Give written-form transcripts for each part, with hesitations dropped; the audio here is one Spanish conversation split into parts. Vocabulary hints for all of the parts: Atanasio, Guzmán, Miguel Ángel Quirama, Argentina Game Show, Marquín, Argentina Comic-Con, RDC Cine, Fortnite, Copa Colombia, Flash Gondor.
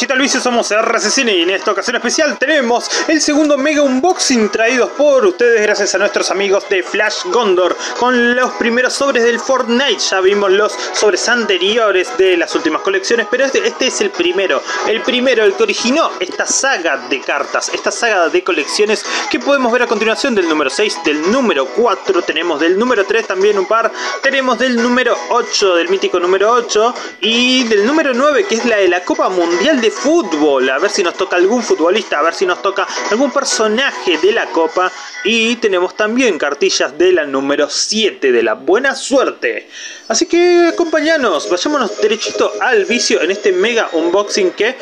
Chita Luis, somos RDC Cine y en esta ocasión especial tenemos el segundo mega unboxing traídos por ustedes gracias a nuestros amigos de Flash Gondor con los primeros sobres del Fortnite. Ya vimos los sobres anteriores de las últimas colecciones, pero este es el primero, el que originó esta saga de cartas, esta saga de colecciones que podemos ver a continuación, del número 6, del número 4, tenemos del número 3 también un par, tenemos del número 8, del mítico número 8 y del número 9, que es la de la Copa Mundial de Fútbol. A ver si nos toca algún futbolista, a ver si nos toca algún personaje de la Copa. Y tenemos también cartillas de la número 7, de la buena suerte. Así que acompáñanos, vayámonos derechito al vicio en este mega unboxing que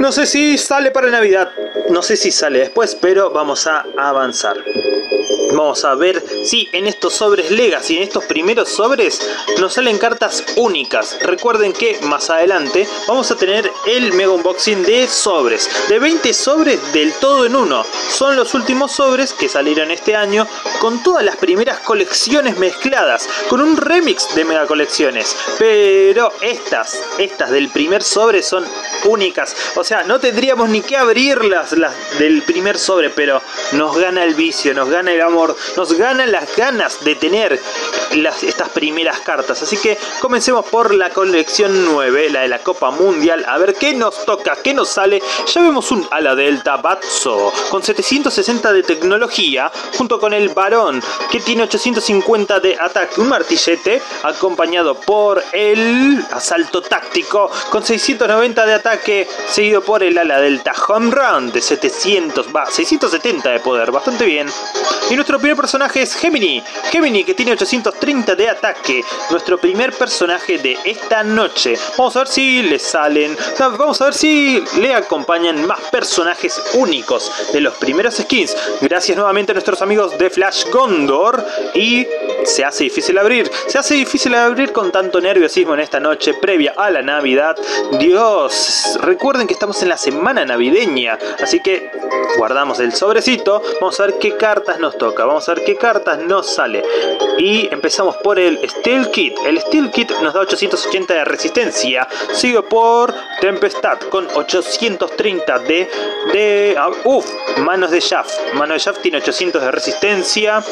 no sé si sale para Navidad, no sé si sale después, pero vamos a avanzar. Vamos a ver si en estos sobres Legacy, en estos primeros sobres, nos salen cartas únicas. Recuerden que más adelante vamos a tener el mega unboxing de sobres, de 20 sobres del todo en uno. Son los últimos sobres que salieron este año con todas las primeras colecciones mezcladas, con un remix de mega colecciones. Pero estas del primer sobre son únicas. O sea, no tendríamos ni que abrirlas las del primer sobre, pero nos gana el vicio, nos gana el amor. Nos ganan las ganas de tener estas primeras cartas. Así que comencemos por la colección 9, la de la Copa Mundial. A ver qué nos toca, qué nos sale. Ya vemos un ala delta Batso con 760 de tecnología, junto con el varón que tiene 850 de ataque, un martillete, acompañado por el asalto táctico con 690 de ataque, seguido por el ala delta Home Run de 670 de poder, bastante bien. Y nuestro primer personaje es Gemini, que tiene 830 de ataque. Nuestro primer personaje de esta noche. Vamos a ver si le salen, vamos a ver si le acompañan más personajes únicos de los primeros skins. Gracias nuevamente a nuestros amigos de Flash Gondor. Y se hace difícil abrir con tanto nerviosismo en esta noche previa a la Navidad. Dios, recuerden que estamos en la semana navideña, así que guardamos el sobrecito. Vamos a ver qué cartas nos toca, vamos a ver qué cartas nos sale. Y empezamos por el Steel Kit. El Steel Kit nos da 880 de resistencia, sigue por Tempestad con 830 Mano de Shaft tiene 800 de resistencia.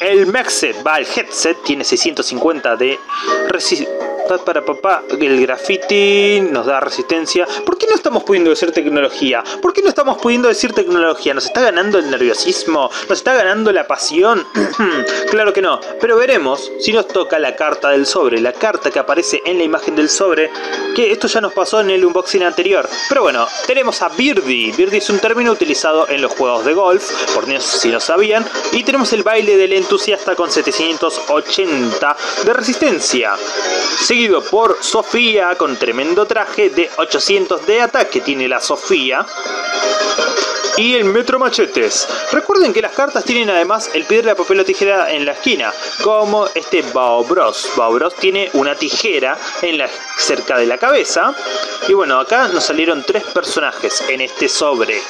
El Mexet, el Headset, tiene 650 de resistencia. Para papá, el graffiti nos da resistencia. ¿Por qué no estamos pudiendo decir tecnología? ¿Por qué no estamos pudiendo decir tecnología? ¿Nos está ganando el nerviosismo? ¿Nos está ganando la pasión? Claro que no, pero veremos si nos toca la carta del sobre, la carta que aparece en la imagen del sobre, que esto ya nos pasó en el unboxing anterior. Pero bueno, tenemos a Birdie. Birdie es un término utilizado en los juegos de golf, por si no sabían. Y tenemos el baile del entusiasta con 780 de resistencia. Seguido por Sofía con tremendo traje de 800 de ataque, tiene la Sofía. Y el Metro Machetes. Recuerden que las cartas tienen además el piedra, papel o tijera en la esquina, como este Bao Bros. Bao Bros tiene una tijera cerca de la cabeza. Y bueno, acá nos salieron tres personajes en este sobre.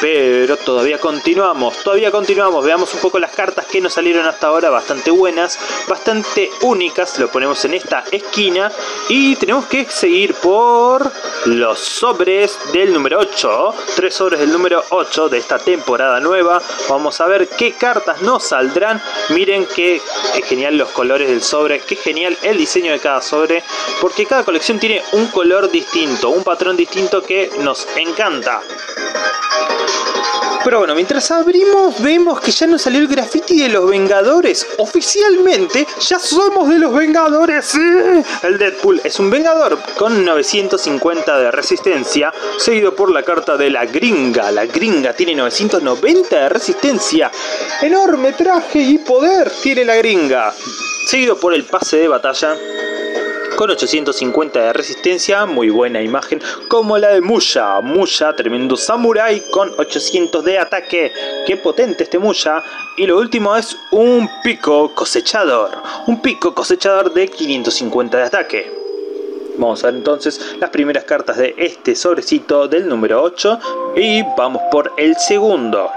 Pero todavía continuamos. Veamos un poco las cartas que nos salieron hasta ahora, bastante buenas, bastante únicas. Lo ponemos en esta esquina y tenemos que seguir por los sobres del número 8. Tres sobres del número 8 de esta temporada nueva. Vamos a ver qué cartas nos saldrán. Miren qué genial los colores del sobre, qué genial el diseño de cada sobre, porque cada colección tiene un color distinto, un patrón distinto que nos encanta. Pero bueno, mientras abrimos vemos que ya nos salió el graffiti de los Vengadores. Oficialmente ya somos de los Vengadores. ¡Sí! El Deadpool es un Vengador con 950 de resistencia, seguido por la carta de la Gringa. La Gringa tiene 990 de resistencia. Enorme traje y poder tiene la Gringa. Seguido por el pase de batalla con 850 de resistencia, muy buena imagen, como la de Muya. Muya, tremendo samurai con 800 de ataque, qué potente este Muya. Y lo último es un pico cosechador de 550 de ataque. Vamos a ver entonces las primeras cartas de este sobrecito del número 8 y vamos por el segundo.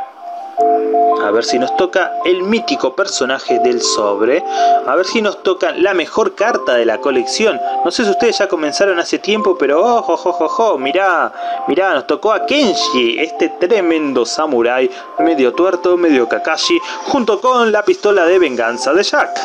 A ver si nos toca el mítico personaje del sobre. A ver si nos toca la mejor carta de la colección. No sé si ustedes ya comenzaron hace tiempo, pero ojo, mirá, nos tocó a Kenshi, este tremendo samurái, medio tuerto, medio Kakashi, junto con la pistola de venganza de Jack.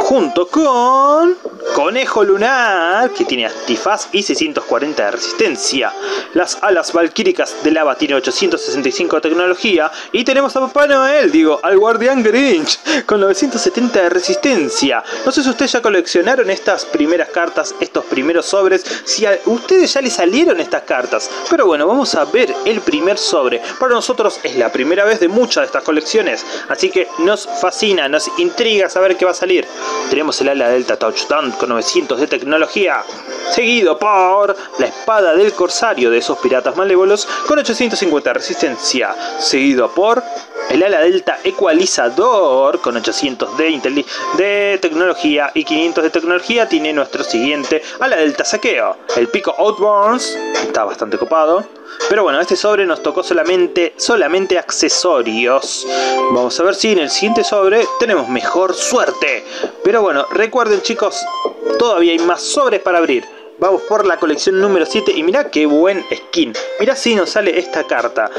Junto con Conejo Lunar, que tiene antifaz y 640 de resistencia. Las alas valquíricas del Lava tiene 865 de tecnología. Y tenemos a Papá Noel, al Guardián Grinch, con 970 de resistencia. No sé si ustedes ya coleccionaron estas primeras cartas, estos primeros sobres. Si a ustedes ya les salieron estas cartas. Pero bueno, vamos a ver el primer sobre. Para nosotros es la primera vez de muchas de estas colecciones. Así que nos fascina, nos intriga saber qué va a salir. Tenemos el ala delta touchdown con 900 de tecnología, seguido por la espada del corsario de esos piratas malévolos con 850 de resistencia, seguido por el ala delta ecualizador con 800 de tecnología y 500 de tecnología. Tiene nuestro siguiente ala delta saqueo, el pico Outburns, está bastante copado. Pero bueno, este sobre nos tocó solamente accesorios. Vamos a ver si en el siguiente sobre tenemos mejor suerte. Pero bueno, recuerden chicos, todavía hay más sobres para abrir. Vamos por la colección número 7 y mirá qué buen skin. Mirá si nos sale esta carta.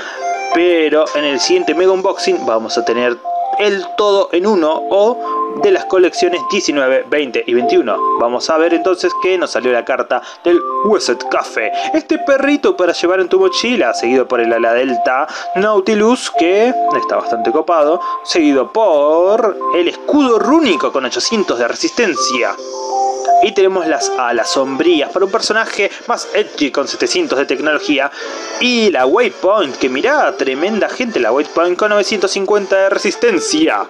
Pero en el siguiente Mega Unboxing vamos a tener el todo en uno o de las colecciones 19, 20 y 21. Vamos a ver entonces que nos salió la carta del Wesed Café, este perrito para llevar en tu mochila, seguido por el ala delta Nautilus, que está bastante copado, seguido por el escudo rúnico con 800 de resistencia. Y tenemos las alas sombrías para un personaje más edgy con 700 de tecnología. Y la Waypoint, que mirá, tremenda gente, la Waypoint con 950 de resistencia.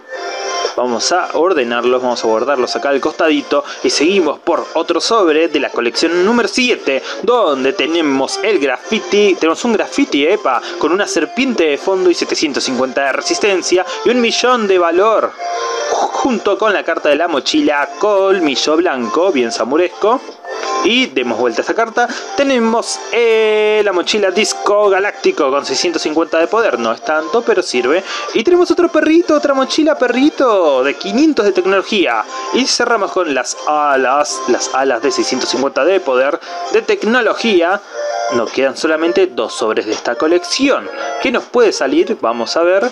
Vamos a ordenarlos, vamos a guardarlos acá al costadito. Y seguimos por otro sobre de la colección número 7, donde tenemos el graffiti. Tenemos un graffiti, con una serpiente de fondo y 750 de resistencia y 1.000.000 de valor. Junto con la carta de la mochila Colmillo Blanco, bien samuresco. Y demos vuelta a esta carta. Tenemos la mochila Disco Galáctico con 650 de poder. No es tanto, pero sirve. Y tenemos otro perrito, otra mochila perrito de 500 de tecnología. Y cerramos con las alas de 650 de poder de tecnología. Nos quedan solamente dos sobres de esta colección. ¿Qué nos puede salir? Vamos a ver.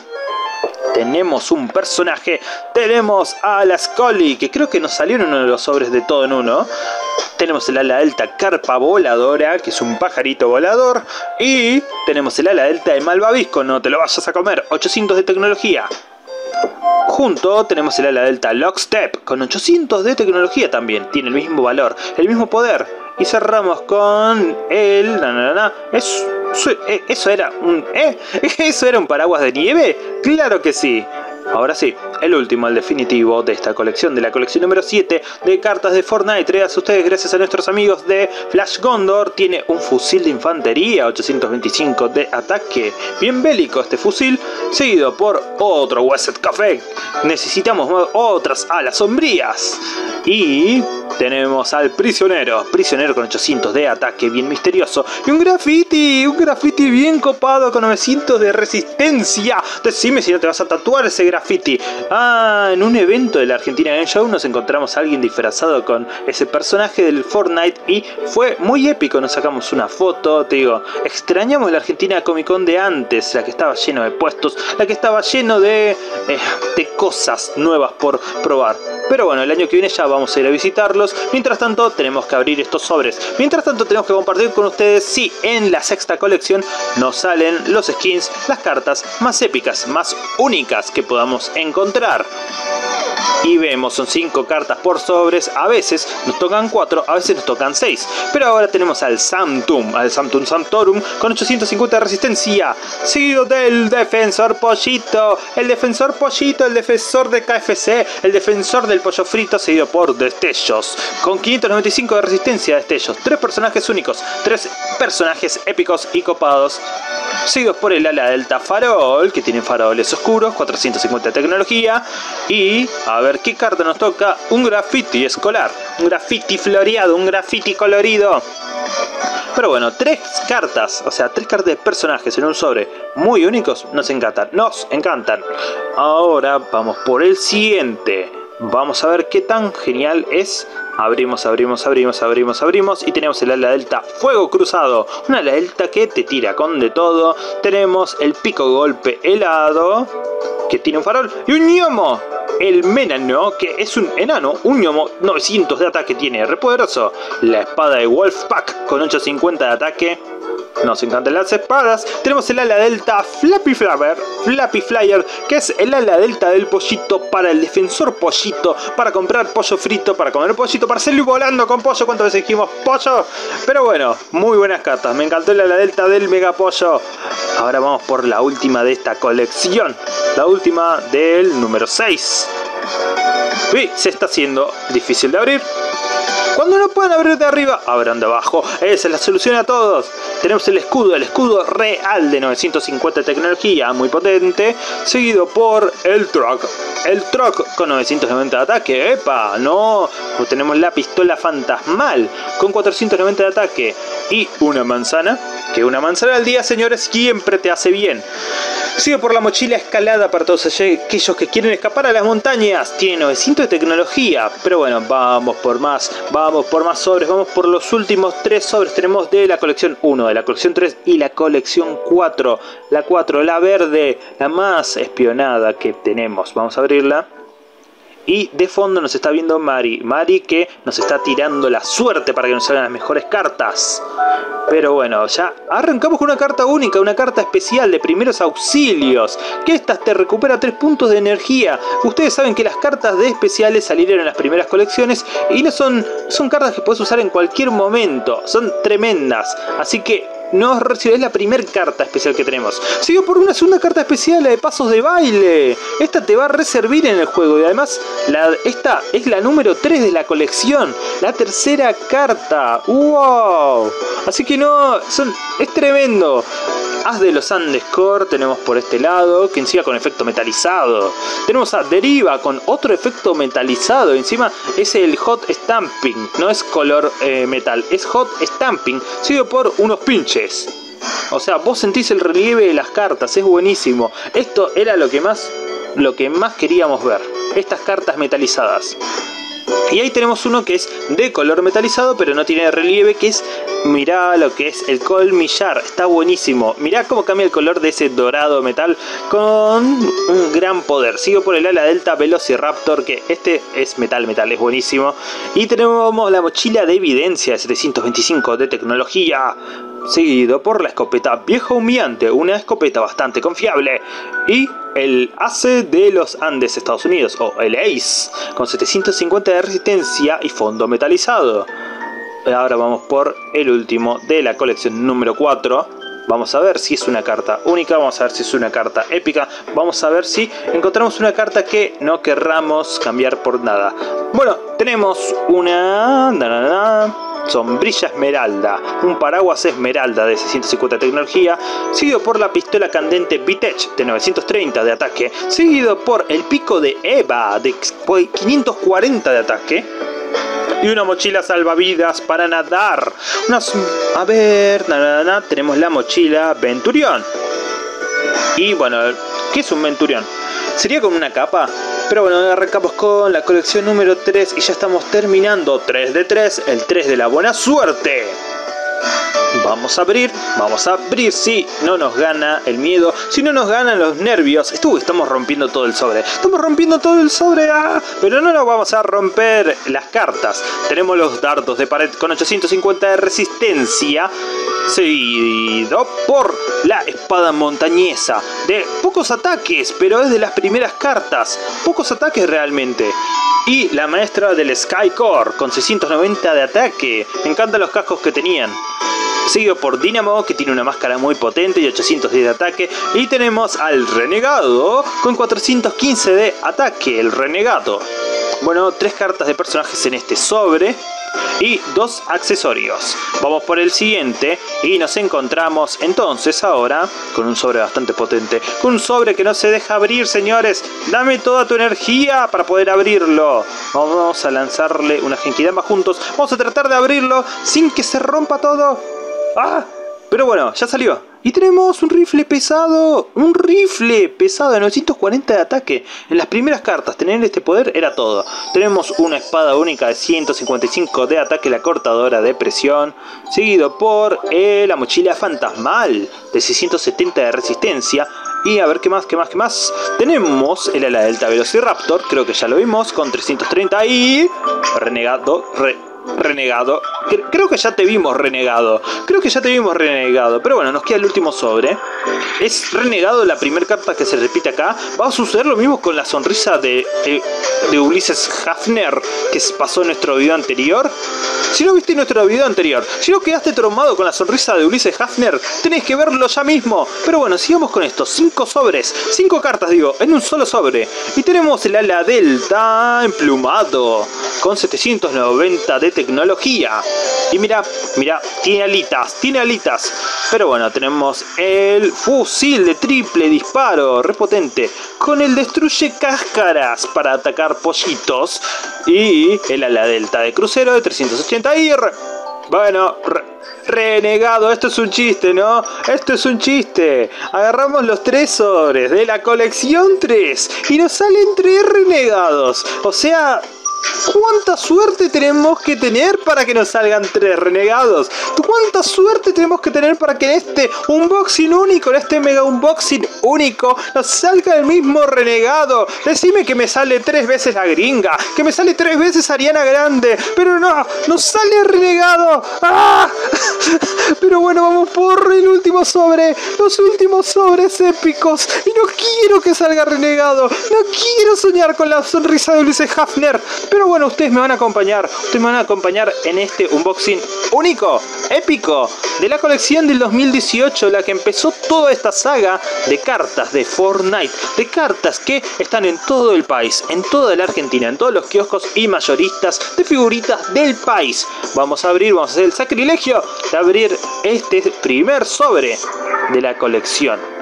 Tenemos un personaje. Tenemos a la Scully, que creo que nos salió en uno de los sobres de todo en uno. Tenemos el ala delta carpa voladora, que es un pajarito volador. Y tenemos el ala delta de malvavisco, no te lo vayas a comer, 800 de tecnología. Junto tenemos el ala delta lockstep con 800 de tecnología también. Tiene el mismo valor, el mismo poder. Y cerramos con el... ¿Eso era un paraguas de nieve? ¡Claro que sí! Ahora sí, el último, el definitivo de esta colección, de la colección número 7 de cartas de Fortnite. Traídas ustedes gracias a nuestros amigos de Flash Gondor. Tiene un fusil de infantería, 825 de ataque. Bien bélico este fusil, seguido por otro Wesed Café. Necesitamos otras alas sombrías. Y tenemos al prisionero. Prisionero con 800 de ataque, bien misterioso. Y un graffiti bien copado con 900 de resistencia. Decime si no te vas a tatuar ese graffiti. En un evento de la Argentina Game Show nos encontramos a alguien disfrazado con ese personaje del Fortnite y fue muy épico, nos sacamos una foto. Te digo, extrañamos la Argentina Comic-Con de antes, la que estaba lleno de puestos, la que estaba lleno de cosas nuevas por probar. Pero bueno, el año que viene ya vamos a ir a visitarlos. Mientras tanto tenemos que abrir estos sobres. Mientras tanto tenemos que compartir con ustedes si en la sexta colección nos salen los skins, las cartas más épicas, más únicas que podamos encontrar. Y vemos, son 5 cartas por sobres. A veces nos tocan 4, a veces nos tocan 6. Pero ahora tenemos al Samtum Santorum con 850 de resistencia, seguido del Defensor Pollito, el defensor de KFC, el defensor del pollo frito, seguido por Destellos con 595 de resistencia. Destellos, 3 personajes únicos, 3 personajes épicos y copados, seguidos por el ala delta farol, que tiene faroles oscuros, 450 de tecnología. Y a ver qué carta nos toca. Un graffiti escolar, un graffiti floreado, un graffiti colorido. Pero bueno, tres cartas, o sea, tres cartas de personajes en un sobre muy únicos, nos encantan, Ahora vamos por el siguiente. Vamos a ver qué tan genial es. Abrimos y tenemos el ala delta fuego cruzado. Un ala delta que te tira con de todo. Tenemos el pico golpe helado, que tiene un farol. Y un gnomo, el menano, que es un enano. Un gnomo, 900 de ataque tiene, repoderoso. La espada de Wolfpack con 850 de ataque. Nos encantan las espadas. Tenemos el ala delta Flappy Flyer, que es el ala delta del pollito para el defensor pollito, para comprar pollo frito, para comer pollito, para salir volando con pollo. ¿Cuántas veces dijimos pollo? Pero bueno, muy buenas cartas. Me encantó el ala delta del mega pollo. Ahora vamos por la última de esta colección, la última del número 6. Y se está haciendo difícil de abrir. Cuando no puedan abrir de arriba, abran de abajo. Esa es la solución a todos. Tenemos el escudo real de 950 de tecnología, muy potente. Seguido por el truck con 990 de ataque. ¡Epa! No, tenemos la pistola fantasmal con 490 de ataque. Y una manzana, que una manzana al día, señores, siempre te hace bien. Sigue por la mochila escalada para todos aquellos que quieren escapar a las montañas. Tiene 900 de tecnología. Pero bueno, vamos por más. Vamos por más sobres, vamos por los últimos tres sobres. Tenemos de la colección 1, de la colección 3 y la colección 4. La 4, la verde, la más espionada que tenemos. Vamos a abrirla. Y de fondo nos está viendo Mari, que nos está tirando la suerte para que nos salgan las mejores cartas. Pero bueno, ya arrancamos con una carta única, una carta especial de primeros auxilios, que esta te recupera 3 puntos de energía. Ustedes saben que las cartas de especiales salieron en las primeras colecciones y no son cartas que puedes usar en cualquier momento, son tremendas, así que nos recibes la primera carta especial que tenemos. Sigue por una segunda carta especial, la de pasos de baile. Esta te va a reservar en el juego. Y además, esta es la número 3 de la colección. La tercera carta. ¡Wow! Así que no, es tremendo. Haz de los Andes Core tenemos por este lado, que encima con efecto metalizado. Tenemos a Deriva con otro efecto metalizado. Encima es el Hot Stamping. No es color metal, es Hot Stamping. Sigue por unos pinches. O sea, vos sentís el relieve de las cartas, es buenísimo. Esto era lo que más queríamos ver, estas cartas metalizadas. Y ahí tenemos uno que es de color metalizado, pero no tiene relieve, que es, mirá lo que es el colmillar, está buenísimo. Mirá cómo cambia el color de ese dorado metal con un gran poder. Sigo por el ala delta Velociraptor, que este es metal, es buenísimo. Y tenemos la mochila de evidencia de 725 de tecnología. Seguido por la escopeta vieja humeante, una escopeta bastante confiable. Y el Ace de los Andes, Estados Unidos, o el Ace, con 750 de resistencia y fondo metalizado. Ahora vamos por el último de la colección número 4. Vamos a ver si es una carta única, vamos a ver si es una carta épica, vamos a ver si encontramos una carta que no querramos cambiar por nada. Bueno, tenemos una... sombrilla esmeralda, un paraguas esmeralda de 650 de tecnología, seguido por la pistola candente Vitech de 930 de ataque, seguido por el pico de Eva de 540 de ataque y una mochila salvavidas para nadar. Tenemos la mochila Venturión. Y bueno, ¿qué es un Venturión? ¿Sería con una capa? Pero bueno, arrancamos con la colección número 3 y ya estamos terminando. 3 de 3, el 3 de la buena suerte. Vamos a abrir si no nos gana el miedo, si no nos ganan los nervios. Estamos rompiendo todo el sobre. Pero no nos vamos a romper las cartas. Tenemos los dardos de pared con 850 de resistencia. Seguido por la espada montañesa de pocos ataques, pero es de las primeras cartas. Pocos ataques realmente. Y la maestra del Skycore con 690 de ataque. Me encantan los cascos que tenían. Seguido por Dynamo, que tiene una máscara muy potente y 810 de ataque. Y tenemos al Renegado con 415 de ataque, el Renegado. Bueno, tres cartas de personajes en este sobre. y 2 accesorios. Vamos por el siguiente y nos encontramos entonces ahora con un sobre bastante potente, con un sobre que no se deja abrir, señores. Dame toda tu energía para poder abrirlo. Vamos a lanzarle una genkidama juntos. Vamos a tratar de abrirlo sin que se rompa todo. ¡Ah! Pero bueno, ya salió. Y tenemos un rifle pesado de 940 de ataque. En las primeras cartas tener este poder era todo. Tenemos una espada única de 155 de ataque, la cortadora de presión, seguido por la mochila fantasmal de 670 de resistencia. Y a ver qué más. Tenemos el ala delta Velociraptor, creo que ya lo vimos, con 330 y... Renegado. Creo que ya te vimos renegado. Pero bueno, nos queda el último sobre. Es renegado la primera carta que se repite acá. Va a suceder lo mismo con la sonrisa de Ulises Hafner, que pasó en nuestro video anterior. Si no viste nuestro video anterior, si no quedaste traumado con la sonrisa de Ulises Hafner, tenés que verlo ya mismo. Pero bueno, sigamos con esto. 5 cartas en un solo sobre. Y tenemos el ala delta emplumado con 790 de tecnología. Y mira, tiene alitas. Pero bueno, tenemos el fusil de triple disparo, repotente, con el destruye cáscaras para atacar pollitos. Y el ala delta de crucero de 380 y... Renegado, esto es un chiste, ¿no? Esto es un chiste. Agarramos los 3 sobres de la colección 3 y nos salen 3 renegados. O sea... ¿cuánta suerte tenemos que tener para que nos salgan 3 renegados? ¿Cuánta suerte tenemos que tener para que en este unboxing único, en este mega unboxing único, nos salga el mismo renegado? Decime que me sale 3 veces la gringa, que me sale 3 veces Ariana Grande, pero no, nos sale renegado. ¡Ah! Pero bueno, vamos por el último sobre, los últimos sobres épicos. Y no quiero que salga renegado, no quiero soñar con la sonrisa de Ulises Hafner. Pero bueno, ustedes me van a acompañar en este unboxing único, épico, de la colección del 2018, la que empezó toda esta saga de cartas de Fortnite, de cartas que están en todo el país, en toda la Argentina, en todos los kioscos y mayoristas de figuritas del país. Vamos a hacer el sacrilegio de abrir este primer sobre de la colección.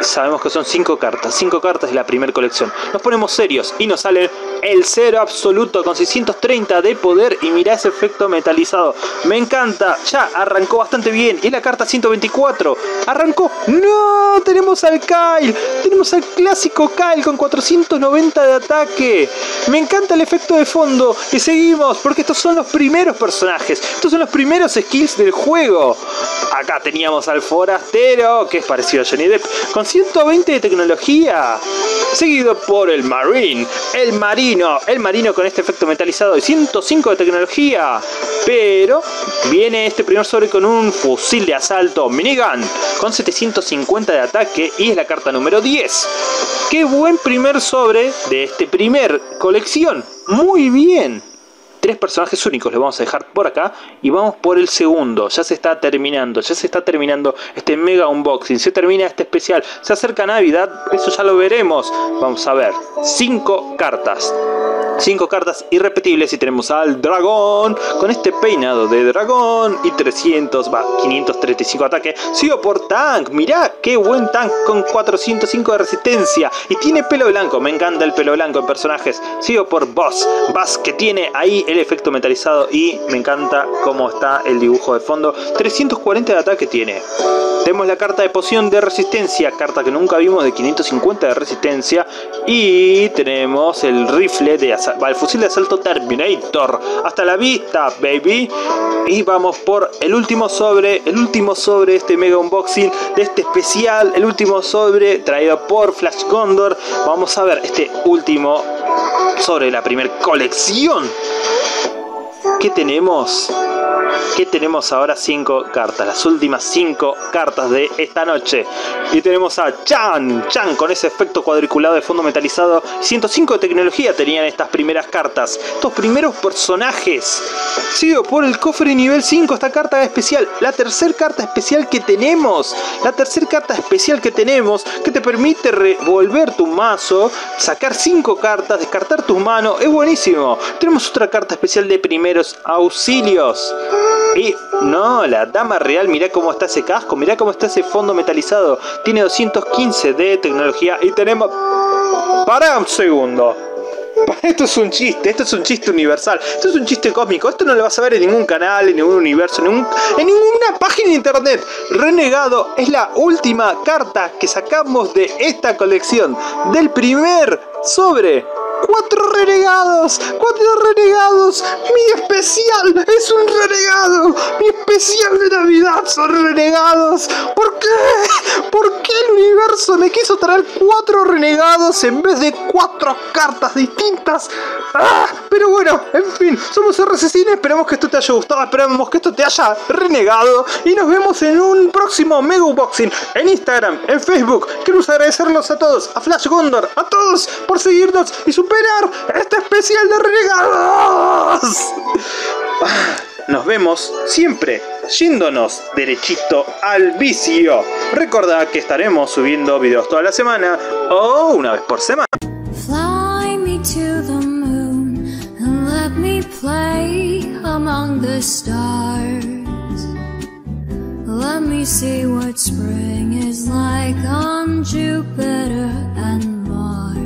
Sabemos que son 5 cartas de la primera colección. Nos ponemos serios y nos sale el 0 absoluto con 630 de poder. Y mirá ese efecto metalizado, me encanta, ya arrancó bastante bien. Y la carta 124, arrancó, no, tenemos al Kyle, tenemos al clásico Kyle con 490 de ataque. Me encanta el efecto de fondo. Y seguimos, porque estos son los primeros personajes, estos son los primeros skills del juego. Acá teníamos al forastero, que es parecido a Johnny Depp, con 120 de tecnología, seguido por el Marine, el marino con este efecto metalizado y 105 de tecnología. Pero viene este primer sobre con un fusil de asalto minigun con 750 de ataque y es la carta número 10. Qué buen primer sobre de este primer colección, muy bien. 3 personajes únicos, los vamos a dejar por acá y vamos por el segundo. Ya se está terminando este mega unboxing, se termina este especial, se acerca Navidad, eso ya lo veremos. Vamos a ver, 5 cartas irrepetibles y tenemos al dragón con este peinado de dragón y 535 ataque, sigo por Tank. Mirá qué buen Tank con 405 de resistencia y tiene pelo blanco, me encanta el pelo blanco en personajes. Sigo por Buzz, que tiene ahí el efecto metalizado y me encanta cómo está el dibujo de fondo, 340 de ataque tiene. Tenemos la carta de poción de resistencia, carta que nunca vimos, de 550 de resistencia. Y tenemos el rifle de asalto, el fusil de asalto Terminator. Hasta la vista, baby. Y vamos por el último sobre de este mega unboxing, de este especial, el último sobre traído por Flash Gondor. Vamos a ver este último sobre la primera colección. ¿Qué tenemos? que tenemos ahora 5 cartas, las últimas 5 cartas de esta noche. Y tenemos a Chan con ese efecto cuadriculado de fondo metalizado. 105 de tecnología tenían estas primeras cartas, estos primeros personajes. Sigo por el cofre nivel 5, esta carta especial, la tercera carta especial que tenemos. La tercera carta especial que tenemos, que te permite revolver tu mazo, sacar 5 cartas, descartar tus manos, es buenísimo. Tenemos otra carta especial de primeros auxilios. Y no, la dama real, mirá cómo está ese casco, mirá cómo está ese fondo metalizado. Tiene 215 de tecnología y tenemos... ¡Pará un segundo! Esto es un chiste, esto es un chiste universal, esto es un chiste cósmico, esto no lo vas a ver en ningún canal, en ningún universo, en ninguna página de internet. Renegado es la última carta que sacamos de esta colección, del primer sobre. 4 renegados, mi especial es un renegado, mi especial de Navidad son renegados. ¿Por qué? ¿Por qué el universo me quiso traer 4 renegados en vez de 4 cartas distintas? ¡Ah! Pero bueno, en fin, somos RDC Cine, esperamos que esto te haya gustado, esperamos que esto te haya renegado y nos vemos en un próximo Mega Unboxing en Instagram, en Facebook. Quiero agradecerlos a todos, a Flash Gondor, a todos por seguirnos y su este especial de renegados. Nos vemos siempre yéndonos derechito al vicio. Recordá que estaremos subiendo videos toda la semana o una vez por semana. Fly me to the moon and let me play among the stars. Let me see what spring is like on Jupiter and Mars.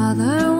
Another